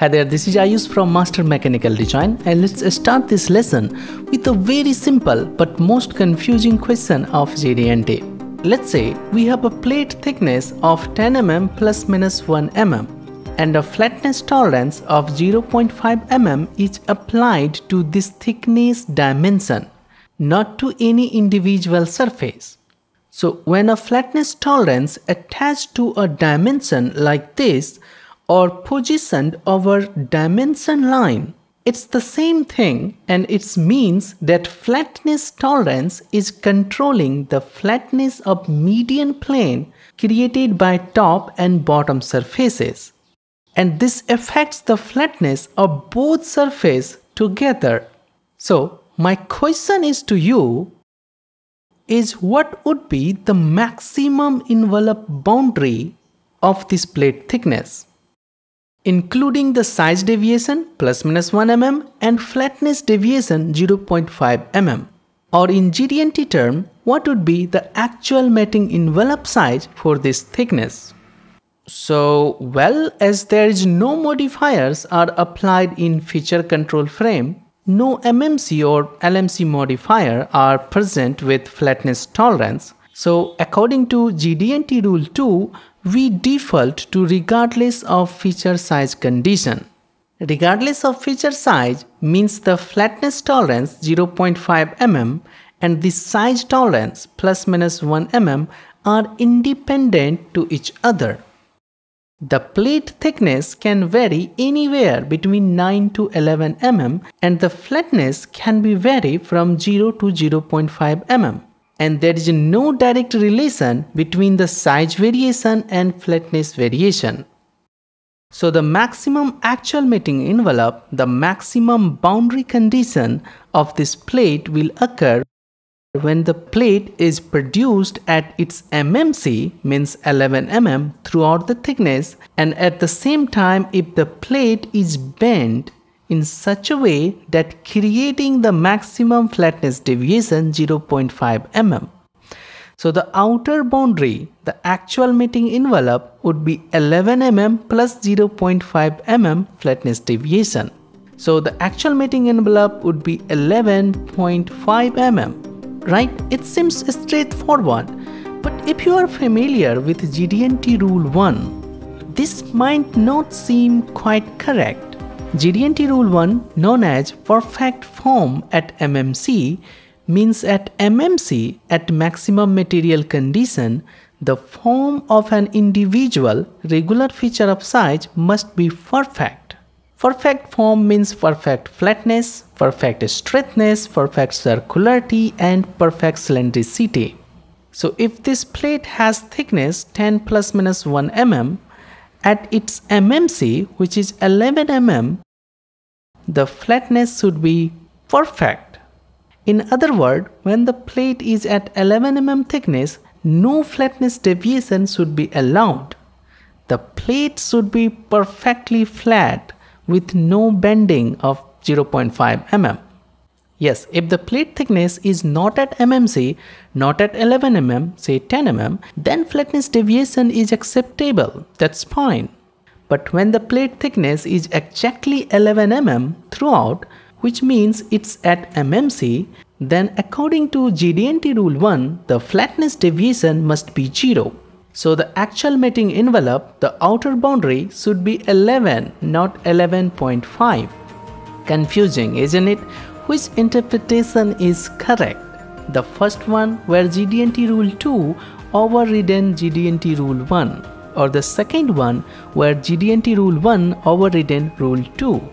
Hi there, this is Ayush from Master Mechanical Design, and let's start this lesson with a very simple but most confusing question of GD&T. Let's say we have a plate thickness of 10 mm plus minus 1 mm and a flatness tolerance of 0.5 mm is applied to this thickness dimension, not to any individual surface. So when a flatness tolerance attached to a dimension like this or positioned over dimension line, it's the same thing, and it means that flatness tolerance is controlling the flatness of median plane created by top and bottom surfaces. And this affects the flatness of both surfaces together. So my question is to you is what would be the maximum envelope boundary of this plate thickness, including the size deviation plus minus 1 mm and flatness deviation 0.5 mm. Or in GD&T term, what would be the actual mating envelope size for this thickness? So, well, as there is no modifiers are applied in feature control frame, no MMC or LMC modifier are present with flatness tolerance. So, according to GD&T rule 2, we default to regardless of feature size condition. Regardless of feature size means the flatness tolerance 0.5 mm and the size tolerance plus minus 1 mm are independent to each other. The plate thickness can vary anywhere between 9 to 11 mm and the flatness can be varied from 0 to 0.5 mm. And there is no direct relation between the size variation and flatness variation. So the maximum actual mating envelope, the maximum boundary condition of this plate will occur when the plate is produced at its MMC, means 11 mm, throughout the thickness, and at the same time if the plate is bent in such a way that creating the maximum flatness deviation 0.5 mm. So the outer boundary, the actual mating envelope, would be 11 mm plus 0.5 mm flatness deviation. So the actual mating envelope would be 11.5 mm, right? It seems straightforward, but if you are familiar with GD&T rule 1, this might not seem quite correct. GD&T rule 1, known as perfect form at MMC, means at MMC, at maximum material condition, the form of an individual regular feature of size must be perfect. Perfect form means perfect flatness, perfect straightness, perfect circularity, and perfect cylindricity. So if this plate has thickness 10 plus minus 1 mm, at its MMC, which is 11 mm, the flatness should be perfect. In other words, when the plate is at 11 mm thickness, no flatness deviation should be allowed. The plate should be perfectly flat with no bending of 0.5 mm. Yes, if the plate thickness is not at MMC, not at 11 mm, say 10 mm, then flatness deviation is acceptable, that's fine. But when the plate thickness is exactly 11 mm throughout, which means it's at MMC, then according to GD&T rule 1, the flatness deviation must be 0. So the actual mating envelope, the outer boundary, should be 11, not 11.5. Confusing, isn't it? Which interpretation is correct? The first one, where GD&T rule 2 overridden GD&T rule 1, or the second one, where GD&T rule 1 overridden rule 2,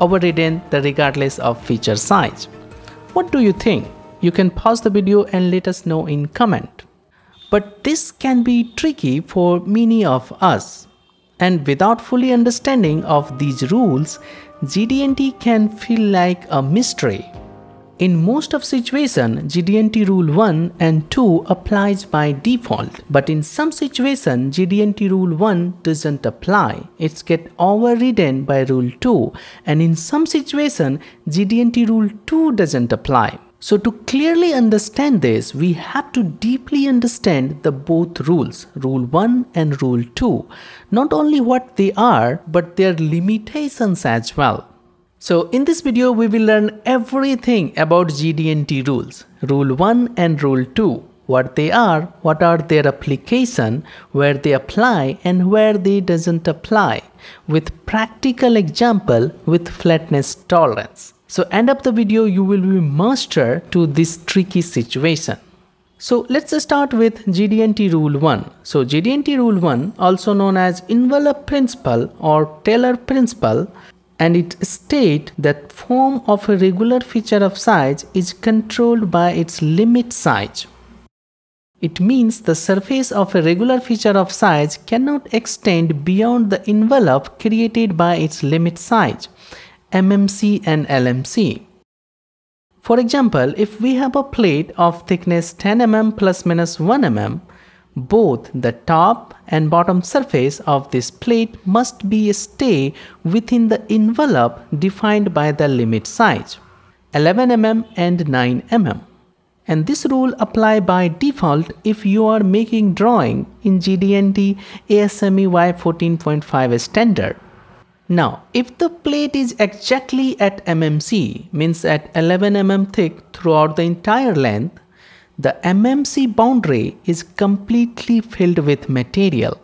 overridden the regardless of feature size. What do you think? You can pause the video and let us know in comment. But this can be tricky for many of us. And without fully understanding of these rules, GD&T can feel like a mystery. In most of situations, GD&T rule 1 and 2 applies by default, but in some situations, GD&T rule 1 doesn't apply. It's get overridden by rule 2, and in some situations, GD&T rule 2 doesn't apply. So to clearly understand this, we have to deeply understand the both rules, Rule 1 and Rule 2, not only what they are, but their limitations as well. So in this video, we will learn everything about GD&T rules, Rule 1 and Rule 2, what they are, what are their application, where they apply and where they doesn't apply, with practical example with flatness tolerance. So end up the video, you will be master to this tricky situation. So let's start with GD&T Rule 1. So GD&T Rule 1, also known as envelope principle or Taylor principle, and it states that form of a regular feature of size is controlled by its limit size. It means the surface of a regular feature of size cannot extend beyond the envelope created by its limit size, MMC and LMC. For example, if we have a plate of thickness 10 mm plus minus 1 mm, both the top and bottom surface of this plate must be stay within the envelope defined by the limit size, 11 mm and 9 mm. And this rule apply by default if you are making drawing in GD&T ASME Y14.5 standard. Now, if the plate is exactly at MMC, means at 11 mm thick throughout the entire length, the MMC boundary is completely filled with material.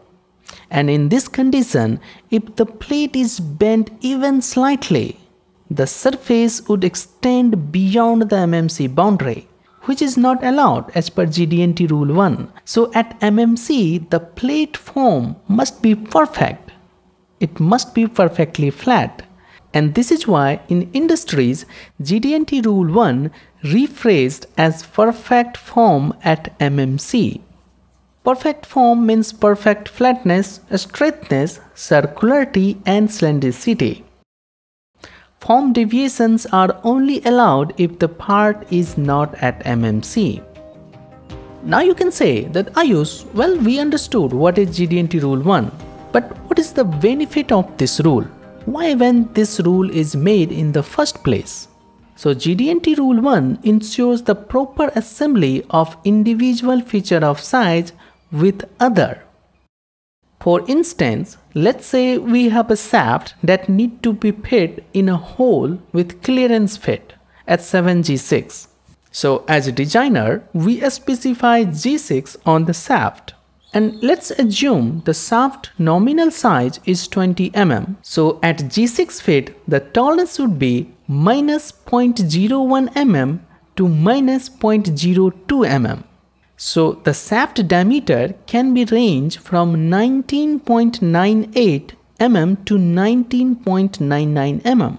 And in this condition, if the plate is bent even slightly, the surface would extend beyond the MMC boundary, which is not allowed as per GD&T Rule 1. So at MMC, the plate form must be perfect. It must be perfectly flat. And this is why in industries, GD&T Rule 1 rephrased as perfect form at MMC. Perfect form means perfect flatness, straightness, circularity and slandicity. Form deviations are only allowed if the part is not at MMC. Now you can say that Ayush, well, we understood what is GD&T Rule 1, but what is the benefit of this rule? Why when this rule is made in the first place? So GD&T Rule 1 ensures the proper assembly of individual feature of size with other. For instance, let's say we have a shaft that need to be fit in a hole with clearance fit at 7G6. So as a designer, we specify G6 on the shaft. And let's assume the shaft nominal size is 20 mm. So at G6 fit, the tolerance would be minus 0.01 mm to minus 0.02 mm. So the shaft diameter can be ranged from 19.98 mm to 19.99 mm.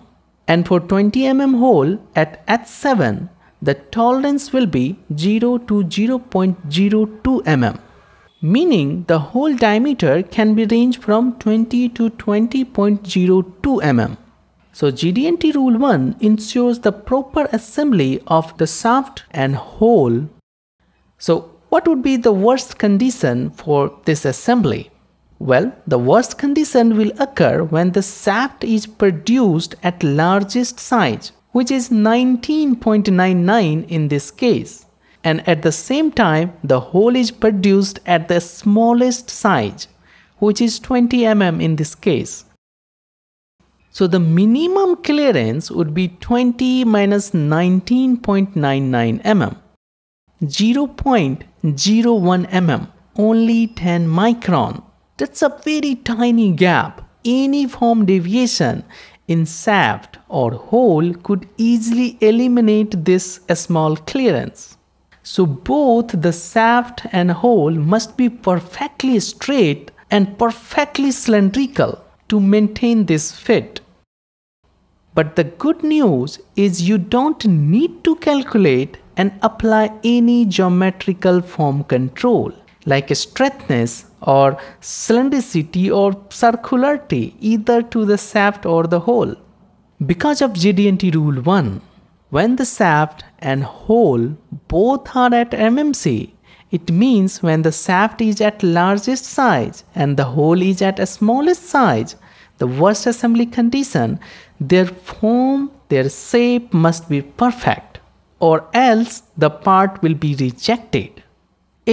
And for 20 mm hole at H7, the tolerance will be 0 to 0.02 mm. Meaning the hole diameter can be ranged from 20 to 20.02 mm. So GD&T Rule 1 ensures the proper assembly of the shaft and hole. So what would be the worst condition for this assembly? Well, the worst condition will occur when the shaft is produced at largest size, which is 19.99 in this case. And at the same time, the hole is produced at the smallest size, which is 20 mm in this case. So the minimum clearance would be 20 minus 19.99 mm. 0.01 mm, only 10 micron. That's a very tiny gap. Any form deviation in shaft or hole could easily eliminate this small clearance. So both the shaft and hole must be perfectly straight and perfectly cylindrical to maintain this fit. But the good news is you don't need to calculate and apply any geometrical form control like straightness or cylindricity or circularity either to the shaft or the hole. Because of GD&T Rule 1, when the shaft and hole both are at MMC, it means when the shaft is at largest size and the hole is at a smallest size, the worst assembly condition, their form, their shape must be perfect. or else the part will be rejected.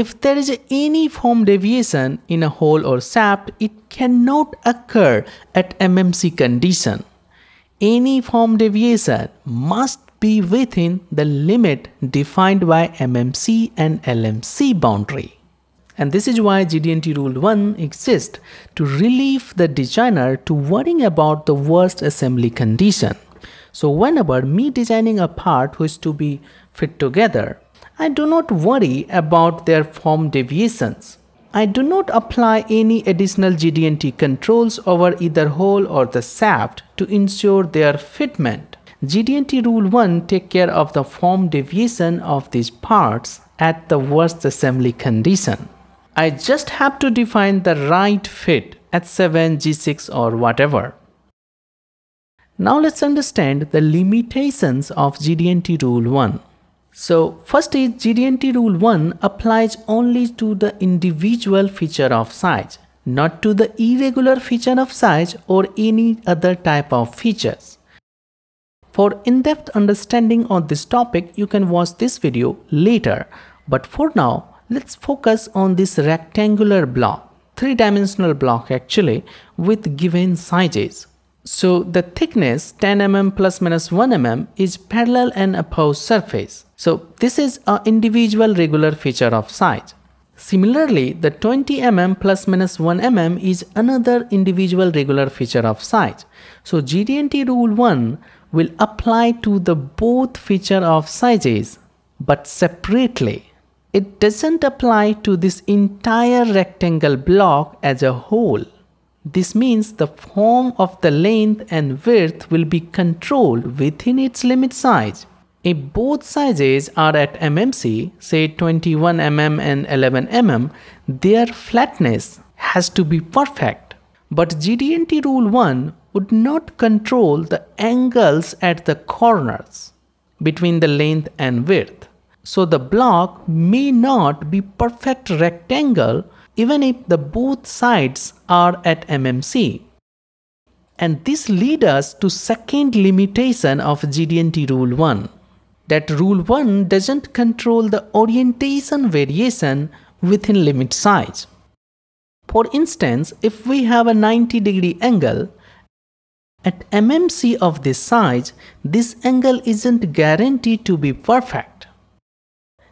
If there is any form deviation in a hole or shaft, it cannot occur at MMC condition. Any form deviation must be within the limit defined by MMC and LMC boundary. And this is why GD&T Rule 1 exists to relieve the designer to worrying about the worst assembly condition. So whenever me designing a part which to be fit together, I do not worry about their form deviations. I do not apply any additional GD&T controls over either hole or the shaft to ensure their fitment. GD&T Rule 1 take care of the form deviation of these parts at the worst assembly condition. I just have to define the right fit at H7, G6 or whatever. Now let's understand the limitations of GD&T Rule 1. So first is GD&T Rule 1 applies only to the individual feature of size, not to the irregular feature of size or any other type of features. For in-depth understanding on this topic, you can watch this video later. But for now, let's focus on this rectangular block, three-dimensional block actually, with given sizes. So the thickness 10 mm plus minus 1 mm is parallel and opposed surface. So this is an individual regular feature of size. Similarly, the 20 mm plus minus 1 mm is another individual regular feature of size. So GD&T Rule 1 will apply to the both feature of sizes but separately. It doesn't apply to this entire rectangle block as a whole. This means the form of the length and width will be controlled within its limit size. If both sizes are at MMC, say 21 mm and 11 mm, their flatness has to be perfect. But GD&T Rule 1 would not control the angles at the corners between the length and width. So the block may not be perfect rectangle even if the both sides are at MMC. And this leads us to second limitation of GD&T Rule 1. That Rule 1 doesn't control the orientation variation within limit size. For instance, if we have a 90-degree angle, at MMC of this size, this angle isn't guaranteed to be perfect.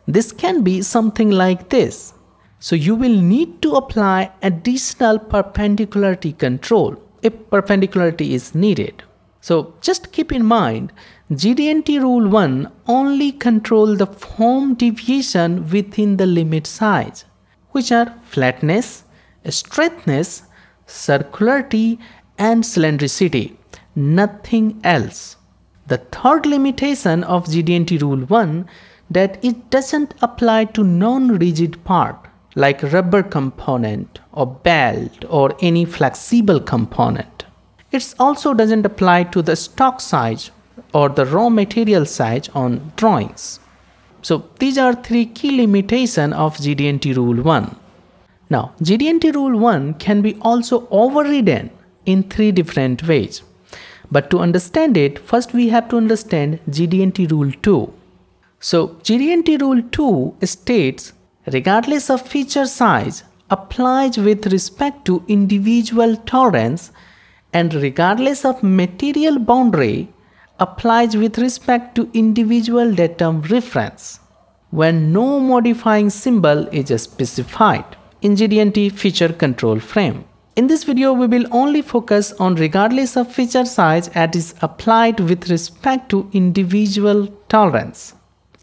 This can be something like this. So you will need to apply additional perpendicularity control if perpendicularity is needed. So just keep in mind, GD&T Rule 1 only controls the form deviation within the limit size, which are flatness, straightness, circularity and cylindricity, nothing else. The third limitation of GD&T Rule 1 that it doesn't apply to non-rigid part, like rubber component or belt or any flexible component. It also doesn't apply to the stock size or the raw material size on drawings. So these are three key limitations of GD&T Rule 1. Now GD&T Rule 1 can be also overridden in three different ways. But to understand it, first we have to understand GD&T Rule 2. So GD&T Rule 2 states regardless of feature size, applies with respect to individual tolerance, and regardless of material boundary, applies with respect to individual datum reference, when no modifying symbol is specified in GD&T feature control frame. In this video, we will only focus on regardless of feature size as is applied with respect to individual tolerance.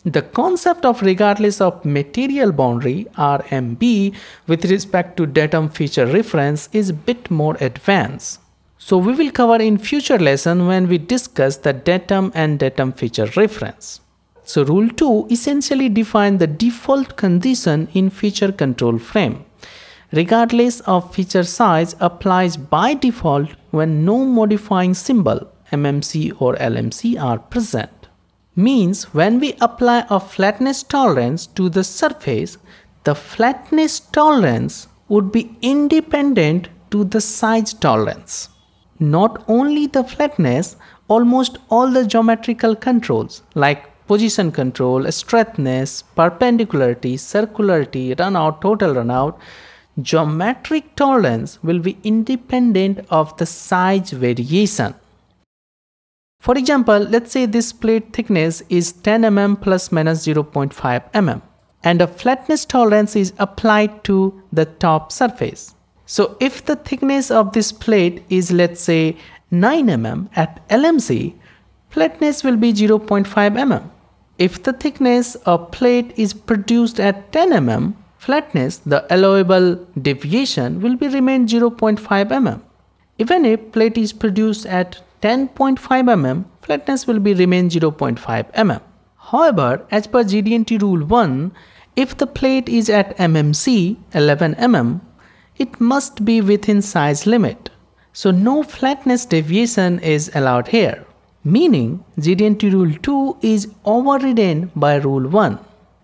The concept of regardless of material boundary RMB with respect to datum feature reference is a bit more advanced. So we will cover in future lesson when we discuss the datum and datum feature reference. So Rule 2 essentially defines the default condition in feature control frame. Regardless of feature size applies by default when no modifying symbol MMC or LMC are present. Means when we apply a flatness tolerance to the surface, the flatness tolerance would be independent to the size tolerance. Not only the flatness, almost all the geometrical controls like position control, straightness, perpendicularity, circularity, runout, total runout. Geometric tolerance will be independent of the size variation. For example, let's say this plate thickness is 10 mm plus minus 0.5 mm and a flatness tolerance is applied to the top surface. So if the thickness of this plate is, let's say, 9 mm at LMC, flatness will be 0.5 mm. If the thickness of plate is produced at 10 mm flatness, the allowable deviation will be remain 0.5 mm. Even if plate is produced at 10.5 mm, flatness will be remain 0.5 mm. However, as per GD&T Rule 1, if the plate is at MMC 11 mm, it must be within size limit. So no flatness deviation is allowed here. Meaning GD&T Rule 2 is overridden by Rule 1.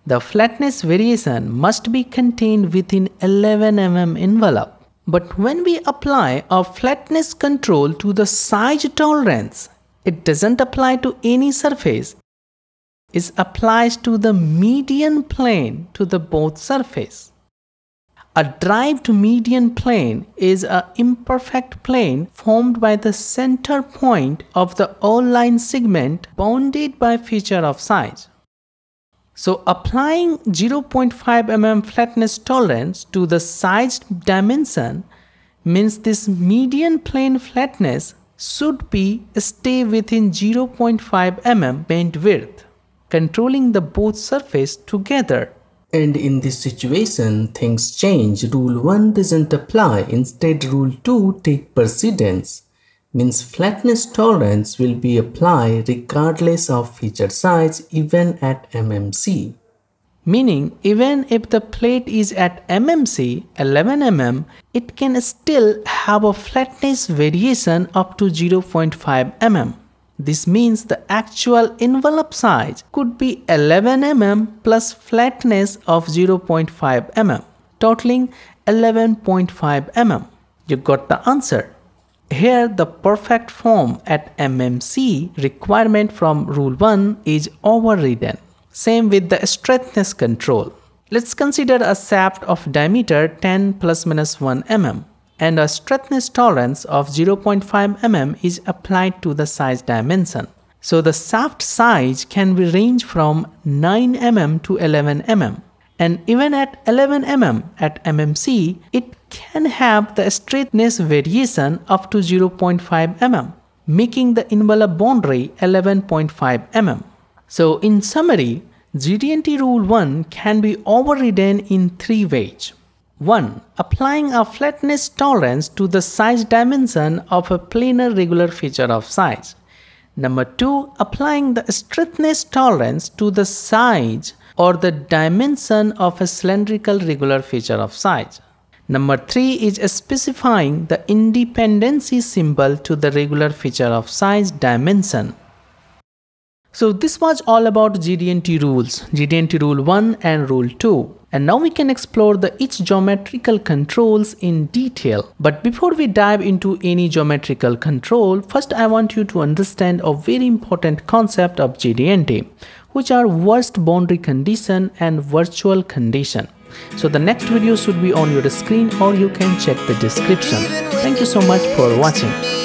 The flatness variation must be contained within 11 mm envelope. But when we apply a flatness control to the size tolerance, it doesn't apply to any surface. It applies to the median plane to the both surface. A derived median plane is an imperfect plane formed by the center point of the all-line segment bounded by feature of size. So applying 0.5 mm flatness tolerance to the size dimension means this median plane flatness should be stay within 0.5 mm bandwidth, controlling the both surface together. And in this situation, things change. Rule 1 doesn't apply. Instead, Rule 2 take precedence. Means flatness tolerance will be applied regardless of feature size even at MMC. Meaning even if the plate is at MMC 11 mm, it can still have a flatness variation up to 0.5 mm. This means the actual envelope size could be 11 mm plus flatness of 0.5 mm, totaling 11.5 mm. You got the answer. Here, the perfect form at MMC requirement from Rule 1 is overridden. Same with the straightness control. Let's consider a shaft of diameter 10 plus minus 1 mm and a straightness tolerance of 0.5 mm is applied to the size dimension. So the shaft size can be ranged from 9 mm to 11 mm. And even at 11 mm at MMC, it can have the straightness variation up to 0.5 mm, making the envelope boundary 11.5 mm. So in summary, GD&T Rule 1 can be overridden in 3 ways. 1. Applying a flatness tolerance to the size dimension of a planar regular feature of size. Number 2. Applying the straightness tolerance to the size or the dimension of a cylindrical regular feature of size. Number 3 is specifying the independency symbol to the regular feature of size dimension. So this was all about GD&T rules, GD&T Rule 1 and Rule 2. And now we can explore each geometrical controls in detail. But before we dive into any geometrical control, first I want you to understand a very important concept of GD&T, which are worst boundary condition and virtual condition. So the next video should be on your screen or you can check the description. Thank you so much for watching.